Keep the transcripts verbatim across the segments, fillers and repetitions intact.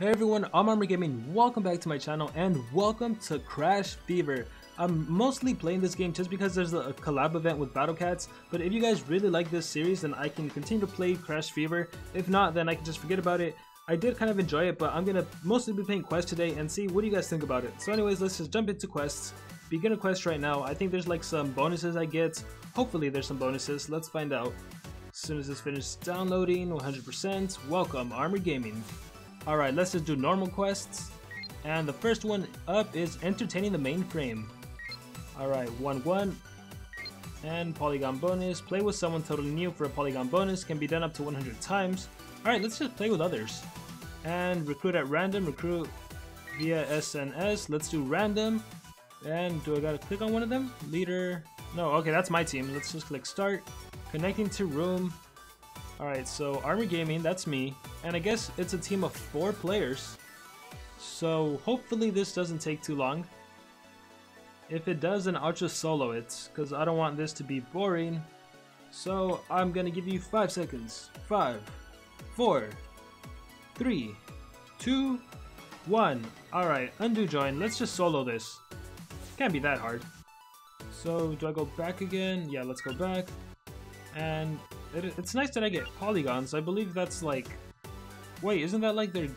Hey everyone, I'm Armor Gaming, welcome back to my channel and welcome to Crash Fever. I'm mostly playing this game just because there's a collab event with Battle Cats, but if you guys really like this series then I can continue to play Crash Fever. If not, then I can just forget about it. I did kind of enjoy it, but I'm gonna mostly be playing quests today and see what do you guys think about it. So anyways, let's just jump into quests. Beginner quest right now. I think there's like some bonuses I get. Hopefully there's some bonuses. Let's find out. As soon as this finishes downloading, one hundred percent. Welcome, Armor Gaming. Alright, let's just do normal quests. And the first one up is entertaining the mainframe. Alright, one one. And polygon bonus. Play with someone totally new for a polygon bonus. Can be done up to one hundred times. Alright, let's just play with others. And recruit at random. Recruit via S N S. Let's do random. And do I gotta click on one of them? Leader. No, okay, that's my team. Let's just click start. Connecting to room. Alright, so Armor Gaming, that's me. And I guess it's a team of four players. So hopefully this doesn't take too long. If it does, then I'll just solo it, because I don't want this to be boring. So I'm gonna give you five seconds. Five, four, three, two, one. Alright, undo join. Let's just solo this. Can't be that hard. So do I go back again? Yeah, let's go back. And it, it's nice that I get polygons. I believe that's like, wait, isn't that like they're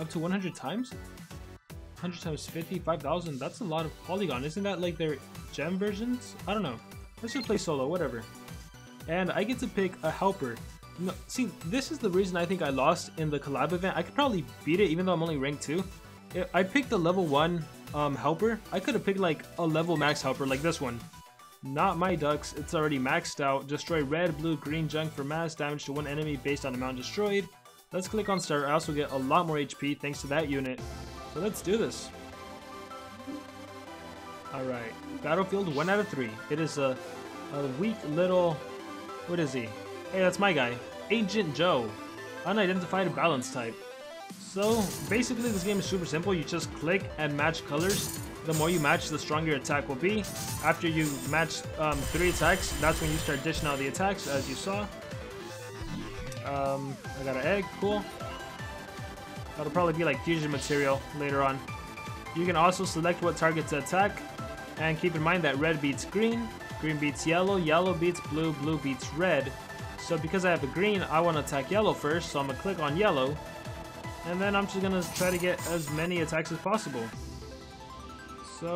up to one hundred times? one hundred times fifty, five thousand, that's a lot of polygon. Isn't that like their gem versions? I don't know. Let's just play solo, whatever. And I get to pick a helper. No, see, this is the reason I think I lost in the collab event. I could probably beat it even though I'm only ranked two. I picked a level one um, helper. I could have picked like a level max helper like this one. Not my ducks, it's already maxed out. Destroy red, blue, green junk for mass damage to one enemy based on amount destroyed. Let's click on start. I also get a lot more H P thanks to that unit. So let's do this. Alright, Battlefield one out of three. It is a, a weak little... what is he? Hey, that's my guy. Agent Joe. Unidentified balance type. So basically this game is super simple. You just click and match colors. The more you match, the stronger your attack will be. After you match um, three attacks, that's when you start dishing out the attacks, as you saw. Um, I got an egg, cool. That'll probably be like fusion material later on. You can also select what target to attack, and keep in mind that red beats green, green beats yellow, yellow beats blue, blue beats red. So because I have a green, I want to attack yellow first, so I'm going to click on yellow. And then I'm just gonna try to get as many attacks as possible. So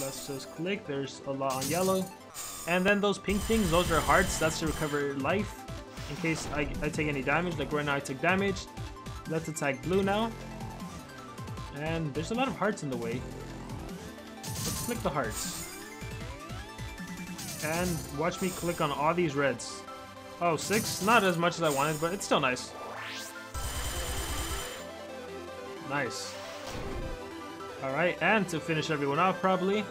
let's just click. There's a lot on yellow. And then those pink things, those are hearts. That's to recover life in case I, I take any damage. Like right now I took damage. Let's attack blue now. And there's a lot of hearts in the way. Let's click the hearts. And watch me click on all these reds. Oh, six? Not as much as I wanted, but it's still nice. Nice. Alright, and to finish everyone off probably,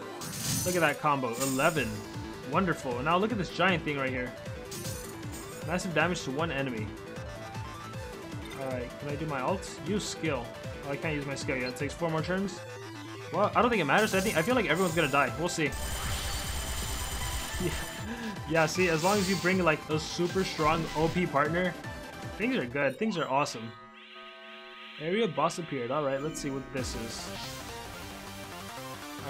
look at that combo, eleven. Wonderful. Now look at this giant thing right here. Massive damage to one enemy. Alright, can I do my ult? Use skill. Oh, I can't use my skill yet. It takes four more turns. Well, I don't think it matters. I think I feel like everyone's gonna die. We'll see. Yeah, yeah, see, as long as you bring like a super strong O P partner, things are good. Things are awesome. Area boss appeared. Alright, let's see what this is.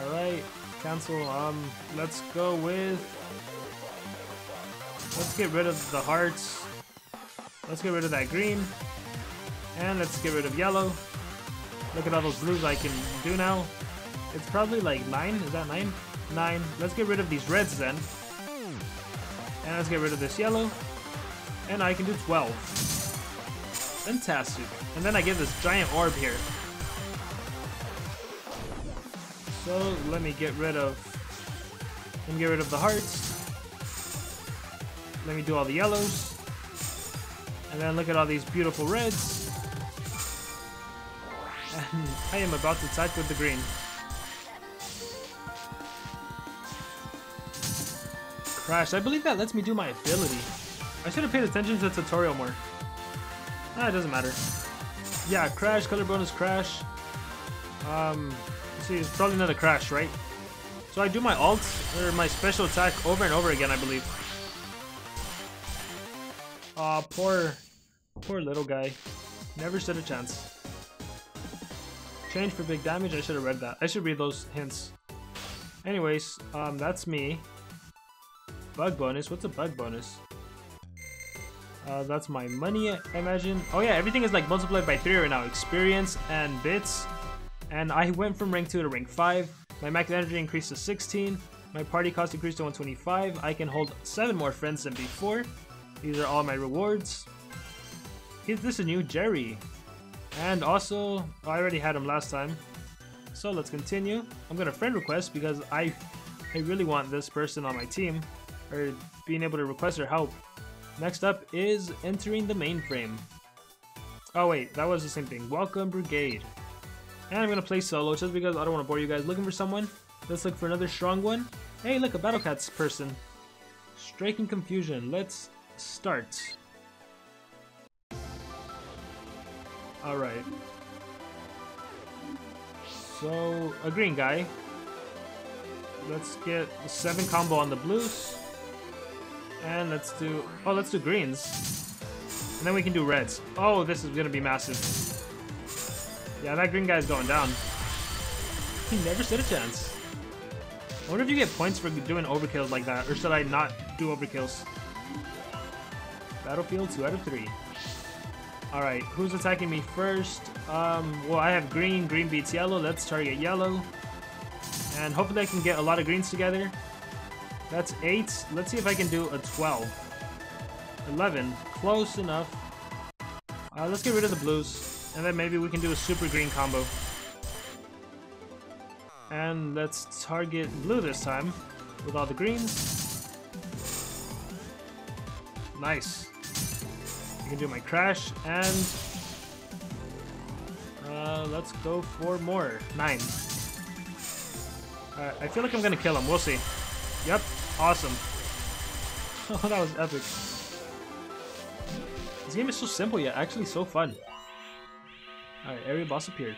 Alright, cancel. Um, let's go with... let's get rid of the hearts. Let's get rid of that green. And let's get rid of yellow. Look at all those blues I can do now. It's probably like nine. Is that nine? Nine. Let's get rid of these reds then. And let's get rid of this yellow. And I can do twelve. Fantastic. And then I get this giant orb here. So let me get rid of let me get rid of the hearts. Let me do all the yellows. And then look at all these beautiful reds. And I am about to attack with the green. Crash. I believe that lets me do my ability. I should have paid attention to the tutorial more. Ah, it doesn't matter. Yeah, Crash, color bonus Crash. Um, let's see, it's probably another Crash, right? So I do my alt, or my special attack over and over again, I believe. Aw, poor, poor little guy. Never stood a chance. Change for big damage. I should have read that. I should read those hints. Anyways, um, that's me. Bug bonus. What's a bug bonus? Uh, that's my money, I imagine. Oh yeah, everything is like multiplied by three right now. Experience and bits. And I went from rank two to rank five. My max energy increased to sixteen. My party cost increased to one twenty-five. I can hold seven more friends than before. These are all my rewards. Is this a new Jerry? And also, I already had him last time. So let's continue. I'm gonna friend request because I, I really want this person on my team, or being able to request her help. Next up is entering the mainframe. Oh wait, that was the same thing. Welcome Brigade. And I'm gonna play solo just because I don't want to bore you guys. Looking for someone? Let's look for another strong one. Hey, look, a Battle Cats person. Striking Confusion. Let's start. Alright. So, a green guy. Let's get a seven combo on the blues. And let's do... Oh, let's do greens. And then we can do reds. Oh, this is going to be massive. Yeah, that green guy's going down. He never stood a chance. I wonder if you get points for doing overkills like that. Or should I not do overkills? Battlefield, two out of three. Alright, who's attacking me first? Um, well, I have green. Green beats yellow. Let's target yellow. And hopefully I can get a lot of greens together. That's eight. Let's see if I can do a twelve. eleven. Close enough. Uh, let's get rid of the blues. And then maybe we can do a super green combo. And let's target blue this time with all the greens. Nice. I can do my crash, and uh, let's go for more. Nine. Alright, I feel like I'm gonna kill him. We'll see. Yep, awesome. Oh, that was epic. This game is so simple yet actually so fun. Alright, area boss appeared.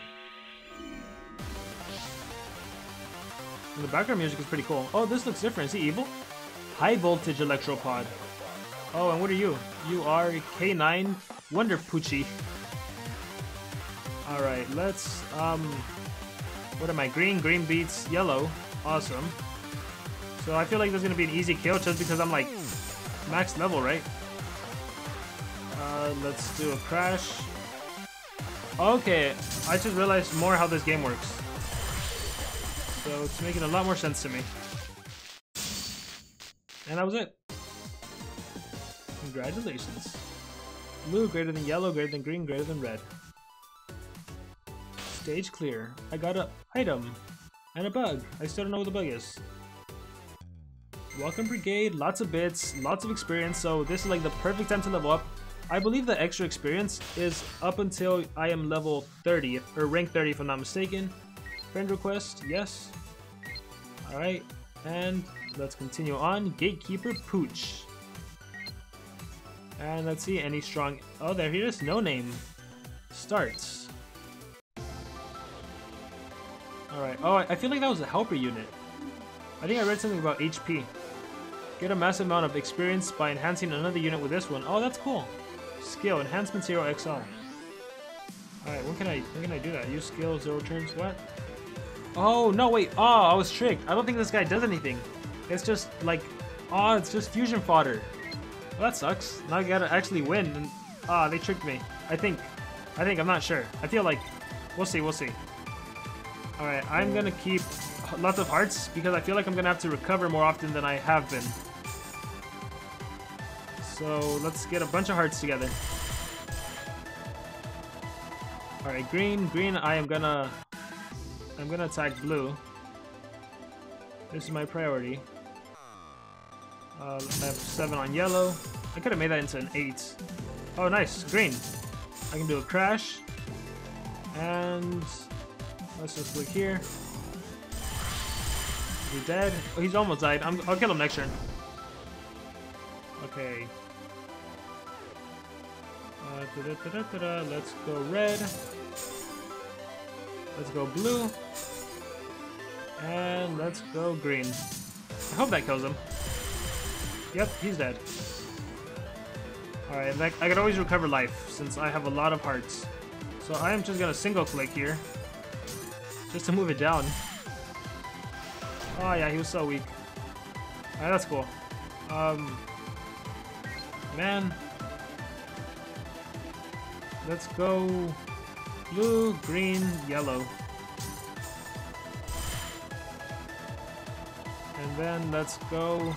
And the background music is pretty cool. Oh, this looks different. Is he evil? High voltage electropod. Oh, and what are you? You are K nine Wonder Poochie. Alright, let's, um... what am I? Green, green beats yellow. Awesome. So I feel like there's gonna be an easy kill just because I'm like, max level, right? Uh, let's do a crash. Okay, I just realized more how this game works. So it's making a lot more sense to me. And that was it. Congratulations. Blue greater than yellow greater than green greater than red. Stage clear. I got an item and a bug. I still don't know what the bug is. Welcome Brigade. Lots of bits, lots of experience. So this is like the perfect time to level up. I believe the extra experience is up until I am level thirty or rank thirty if I'm not mistaken. Friend request. Yes. All right. And let's continue on. Gatekeeper Pooch. And let's see, any strong... Oh, there he is. No name. Starts. Alright. Oh, I feel like that was a helper unit. I think I read something about H P. Get a massive amount of experience by enhancing another unit with this one. Oh, that's cool. Skill. Enhancement zero X L. Alright, when can I when can I do that? Use skill, zero turns, what? Oh, no, wait. Oh, I was tricked. I don't think this guy does anything. It's just, like... Oh, it's just fusion fodder. Well, that sucks. Now I gotta actually win. And, ah, they tricked me. I think. I think. I'm not sure. I feel like... We'll see. We'll see. Alright, I'm gonna keep lots of hearts because I feel like I'm gonna have to recover more often than I have been. So, let's get a bunch of hearts together. Alright, green. Green, I am gonna... I'm gonna attack blue. This is my priority. Uh, I have seven on yellow. I could have made that into an eight. Oh, nice. Green. I can do a crash. And let's just look here. Is he dead? Oh, he's almost died. I'm, I'll kill him next turn. Okay. Uh, da -da -da -da -da -da. Let's go red. Let's go blue. And let's go green. I hope that kills him. Yep, he's dead. Alright, I can always recover life since I have a lot of hearts. So I am just gonna single click here. just to move it down. Oh yeah, he was so weak. Alright, that's cool. Um, man, let's go blue, green, yellow. And then let's go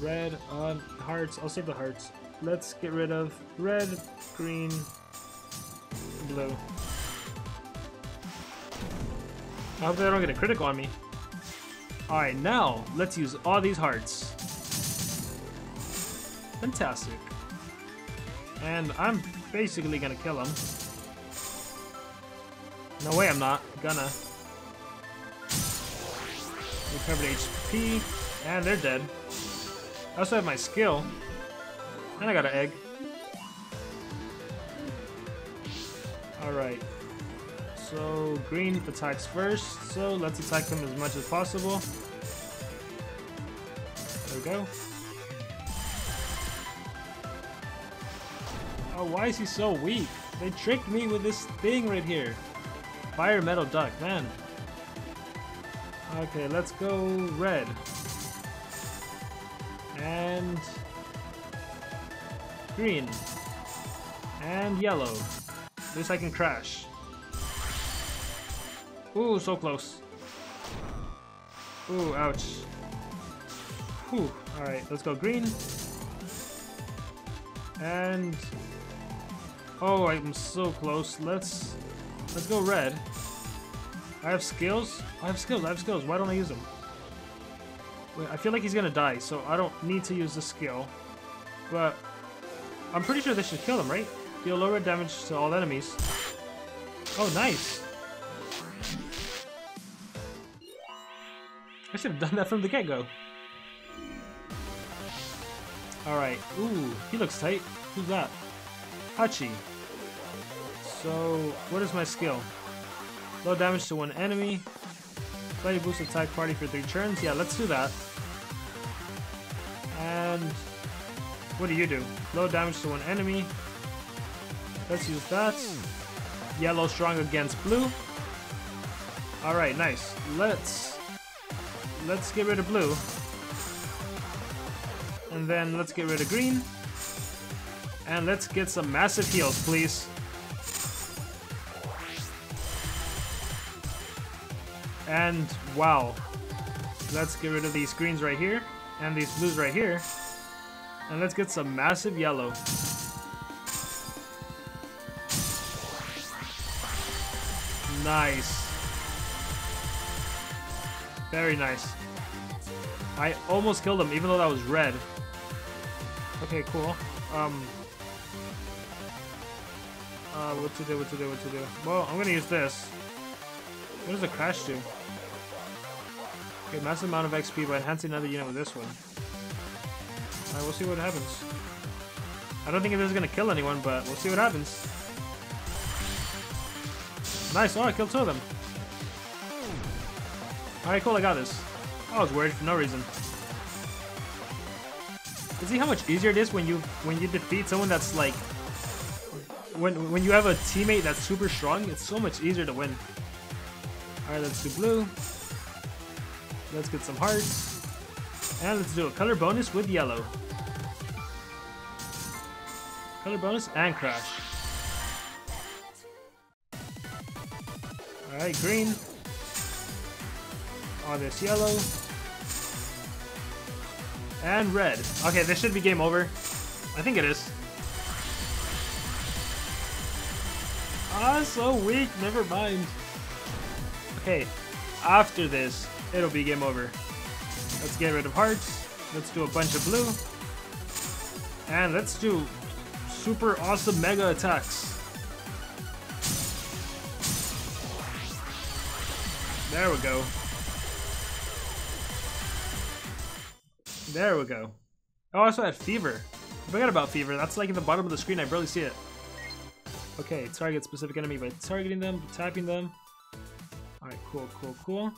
red on hearts. I'll save the hearts. Let's get rid of red, green, blue. I hope they don't get a critical on me. Alright, now let's use all these hearts. Fantastic. And I'm basically gonna kill him. No way I'm not. Gonna. Recovered H P. And they're dead. I also have my skill. And I got an egg. Alright. So green attacks first, so let's attack him as much as possible. There we go. Oh, why is he so weak? They tricked me with this thing right here. Fire metal duck, man. Okay, let's go red. And green. And yellow. At least I can crash. Ooh, so close. Ooh, ouch. Whew. Alright, let's go green. And... oh, I'm so close. Let's... let's go red. I have skills? I have skills, I have skills. Why don't I use them? Wait, I feel like he's gonna die, so I don't need to use the skill. But... I'm pretty sure this should kill him, right? Deal lower damage to all enemies. Oh, nice! I should have done that from the get-go. Alright. Ooh, he looks tight. Who's that? Hachi. So, what is my skill? Low damage to one enemy. Play boost attack party for three turns. Yeah, let's do that. And... what do you do? Low damage to one enemy. Let's use that. Yellow strong against blue. Alright, nice. Let's... let's get rid of blue. And then let's get rid of green. And let's get some massive heals, please. And wow. Let's get rid of these greens right here. And these blues right here. And let's get some massive yellow. Nice. Very nice. I almost killed him, even though that was red. Okay, cool. Um. Uh, what to do? What to do? What to do? Well, I'm gonna use this. What does the crash do? Okay, massive amount of X P by enhancing another unit with this one. All right, we'll see what happens. I don't think this is gonna kill anyone, but we'll see what happens. Nice. Oh, I killed two of them. Alright, cool, I got this. I was worried for no reason. You see how much easier it is when you when you defeat someone that's like... When, when you have a teammate that's super strong, it's so much easier to win. Alright, let's do blue. Let's get some hearts. And let's do a color bonus with yellow. Color bonus and crash. Alright, green. All this yellow and red. Okay, this should be game over. I think it is. Ah, so weak. Never mind. Okay, after this, it'll be game over. Let's get rid of hearts. Let's do a bunch of blue. And let's do super awesome mega attacks. There we go. There we go. Oh, I also had Fever. I forgot about Fever. That's like in the bottom of the screen. I barely see it. Okay, target specific enemy by targeting them, tapping them. Alright, cool, cool, cool.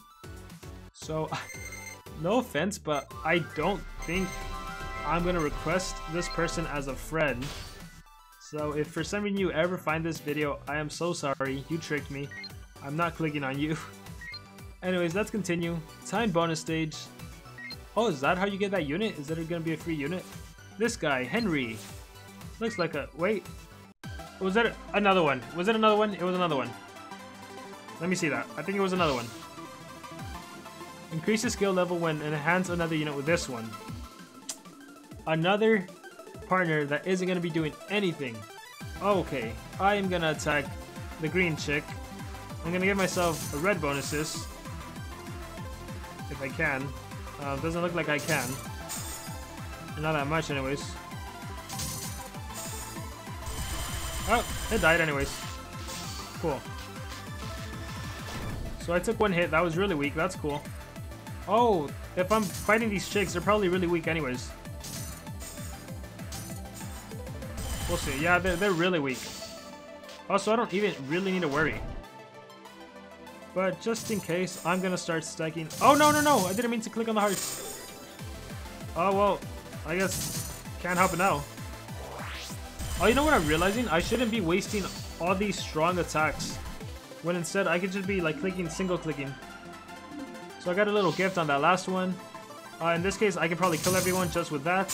So, no offense, but I don't think I'm going to request this person as a friend. So, if for some reason you ever find this video, I am so sorry. You tricked me. I'm not clicking on you. Anyways, let's continue. Time bonus stage. Oh, is that how you get that unit? Is that gonna be a free unit? This guy, Henry. Looks like a... wait. Was that another one? Was it another one? It was another one. Let me see that. I think it was another one. Increase the skill level when and enhance another unit with this one. Another partner that isn't going to be doing anything. Okay, I am going to attack the green chick. I'm going to give myself a red bonus assist. If I can. Uh, doesn't look like I can. Not that much anyways. Oh, it died anyways. Cool. So I took one hit. That was really weak. That's cool. Oh, if I'm fighting these chicks, they're probably really weak anyways. We'll see. Yeah, they're, they're really weak. Also, I don't even really need to worry. But just in case, I'm going to start stacking. Oh, no, no, no. I didn't mean to click on the hearts. Oh, well, I guess can't help it now. Oh, you know what I'm realizing? I shouldn't be wasting all these strong attacks. When instead I could just be like clicking, single clicking. So I got a little gift on that last one. Uh, in this case, I can probably kill everyone just with that.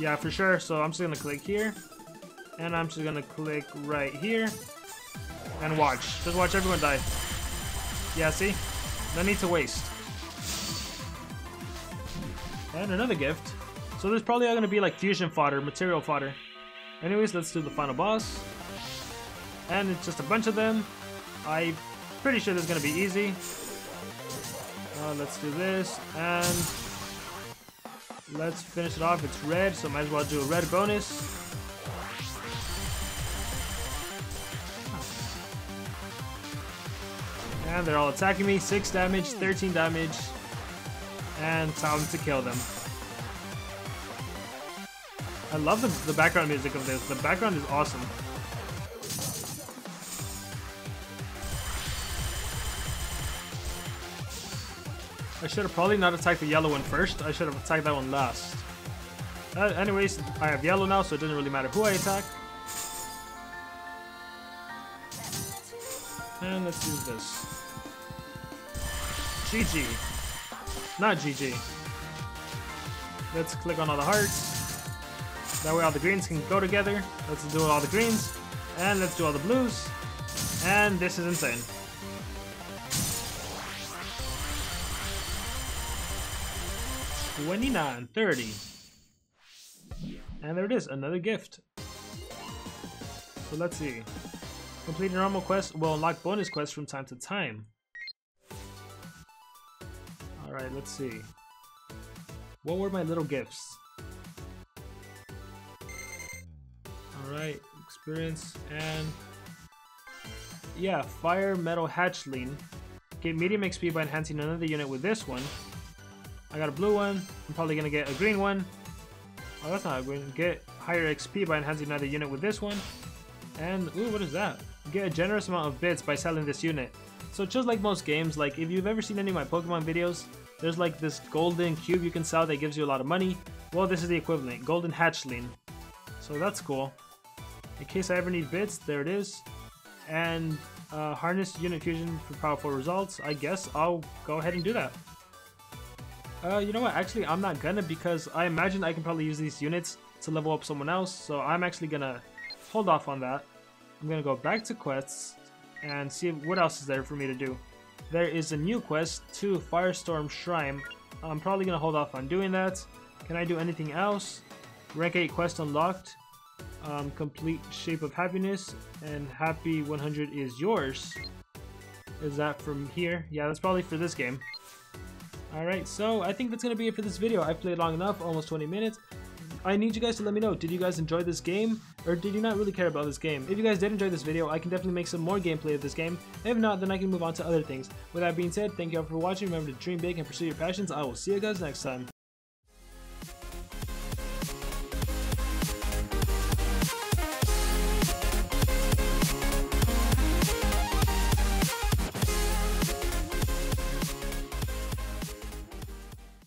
Yeah, for sure. So I'm just gonna click here, and I'm just gonna click right here, and watch. Just watch everyone die. Yeah, see? No need to waste. And another gift. So there's probably gonna be like fusion fodder, material fodder. Anyways, let's do the final boss. And it's just a bunch of them. I'm pretty sure this is going to be easy. Uh, let's do this. And let's finish it off. It's red, so might as well do a red bonus. And they're all attacking me. six damage, thirteen damage. And time to kill them. I love the, the background music of this. The background is awesome. I should have probably not attacked the yellow one first. I should have attacked that one last. Uh, anyways, I have yellow now, so it doesn't really matter who I attack. And let's use this. G G. Not G G. Let's click on all the hearts. That way all the greens can go together. Let's do all the greens. And let's do all the blues. And this is insane. twenty-nine, thirty. And there it is, another gift. So let's see. Complete normal quest will unlock bonus quests from time to time. Alright, let's see. What were my little gifts? Alright, experience and... yeah, Fire Metal Hatchling. Get medium X P by enhancing another unit with this one. I got a blue one. I'm probably gonna get a green one. Oh, that's not a green. Get higher X P by enhancing another unit with this one. And ooh, what is that? Get a generous amount of bits by selling this unit. So just like most games, like if you've ever seen any of my Pokemon videos, there's like this golden cube you can sell that gives you a lot of money. Well, this is the equivalent, golden hatchling. So that's cool. In case I ever need bits, there it is. And uh, harness unit fusion for powerful results. I guess I'll go ahead and do that. Uh, you know what, actually I'm not gonna, because I imagine I can probably use these units to level up someone else, so I'm actually gonna hold off on that. I'm gonna go back to quests and see what else is there for me to do. There is a new quest to Firestorm Shrine. I'm probably gonna hold off on doing that. Can I do anything else? Rank eight quest unlocked. Um, complete Shape of Happiness, and Happy one hundred is yours. Is that from here? Yeah, that's probably for this game. Alright, so I think that's going to be it for this video. I've played long enough, almost twenty minutes. I need you guys to let me know, did you guys enjoy this game? Or did you not really care about this game? If you guys did enjoy this video, I can definitely make some more gameplay of this game. If not, then I can move on to other things. With that being said, thank you all for watching. Remember to dream big and pursue your passions. I will see you guys next time.